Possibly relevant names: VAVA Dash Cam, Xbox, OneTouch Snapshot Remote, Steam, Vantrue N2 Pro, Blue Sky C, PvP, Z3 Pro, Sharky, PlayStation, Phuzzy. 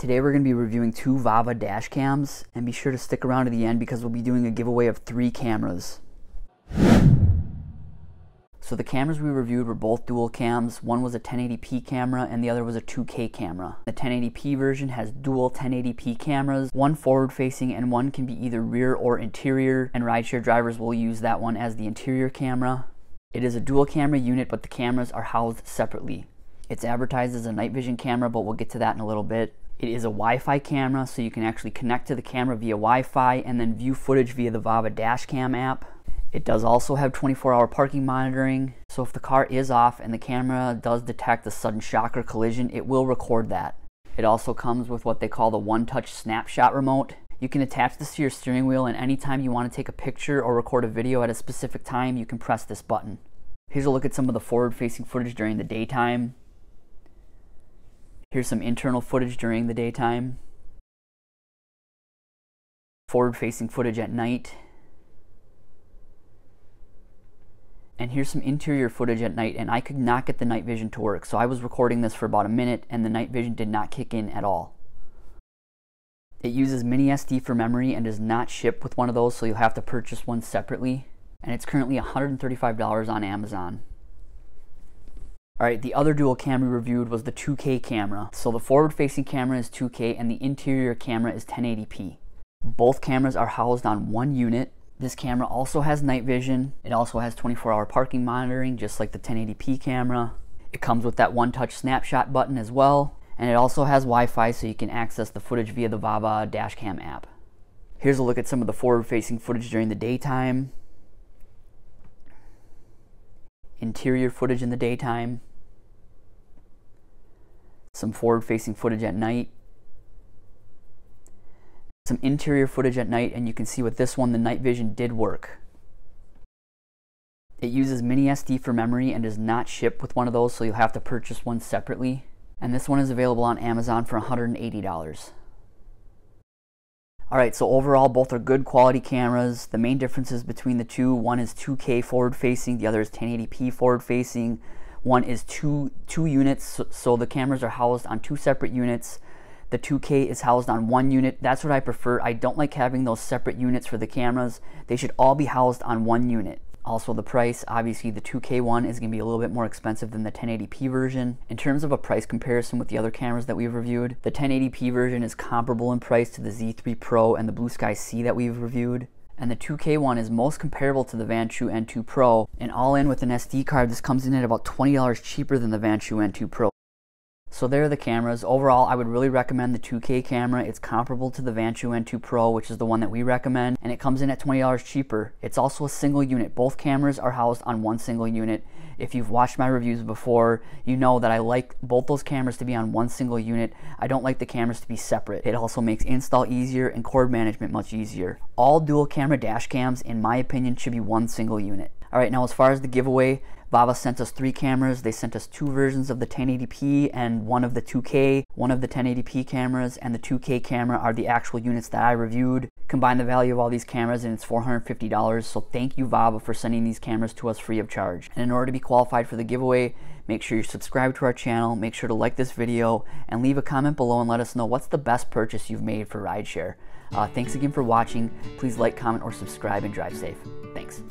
Today we're going to be reviewing two VAVA dash cams, and be sure to stick around to the end because we'll be doing a giveaway of 3 cameras. So the cameras we reviewed were both dual cams. One was a 1080p camera and the other was a 2K camera. The 1080p version has dual 1080p cameras, one forward facing and one can be either rear or interior, and rideshare drivers will use that one as the interior camera. It is a dual camera unit, but the cameras are housed separately. It's advertised as a night vision camera, but we'll get to that in a little bit. It is a Wi-Fi camera, so you can actually connect to the camera via Wi-Fi and then view footage via the VAVA Dash Cam app. It does also have 24-hour parking monitoring, so if the car is off and the camera does detect a sudden shock or collision, it will record that. It also comes with what they call the OneTouch Snapshot Remote. You can attach this to your steering wheel, and anytime you want to take a picture or record a video at a specific time, you can press this button. Here's a look at some of the forward-facing footage during the daytime. Here's some internal footage during the daytime. Forward-facing footage at night. And here's some interior footage at night, and I could not get the night vision to work, so I was recording this for about a minute and the night vision did not kick in at all. It uses mini SD for memory and does not ship with one of those, so you'll have to purchase one separately, and it's currently $135 on Amazon. Alright, the other dual cam we reviewed was the 2K camera. So the forward facing camera is 2K and the interior camera is 1080p. Both cameras are housed on one unit. This camera also has night vision. It also has 24-hour parking monitoring, just like the 1080p camera. It comes with that one-touch snapshot button as well. And it also has Wi-Fi, so you can access the footage via the VAVA Dash Cam app. Here's a look at some of the forward-facing footage during the daytime. Interior footage in the daytime. Some forward-facing footage at night. Some interior footage at night, and you can see with this one the night vision did work. It uses mini SD for memory and does not ship with one of those, so you'll have to purchase one separately, and this one is available on Amazon for $180. Alright, so overall both are good quality cameras. The main differences between the two, one is 2K forward facing, the other is 1080p forward facing. One is two units, so the cameras are housed on 2 separate units. The 2K is housed on one unit. That's what I prefer. I don't like having those separate units for the cameras. They should all be housed on one unit. Also the price, obviously the 2K one is going to be a little bit more expensive than the 1080p version. In terms of a price comparison with the other cameras that we've reviewed, the 1080p version is comparable in price to the Z3 Pro and the Blue Sky C that we've reviewed. And the 2K one is most comparable to the Vantrue N2 Pro. And all in with an SD card, this comes in at about $20 cheaper than the Vantrue N2 Pro. So there are the cameras. Overall, I would really recommend the 2K camera. It's comparable to the Vantrue N2 Pro, which is the one that we recommend, and it comes in at $20 cheaper. It's also a single unit. Both cameras are housed on one single unit. If you've watched my reviews before, you know that I like both those cameras to be on one single unit. I don't like the cameras to be separate. It also makes install easier and cord management much easier. All dual camera dash cams, in my opinion, should be one single unit. Alright, now as far as the giveaway, VAVA sent us 3 cameras. They sent us 2 versions of the 1080p and one of the 2K. One of the 1080p cameras and the 2K camera are the actual units that I reviewed. Combine the value of all these cameras and it's $450, so thank you VAVA for sending these cameras to us free of charge. And in order to be qualified for the giveaway, make sure you're subscribed to our channel, make sure to like this video, and leave a comment below and let us know what's the best purchase you've made for rideshare. Thanks again for watching. Please like, comment, or subscribe, and drive safe. Thanks.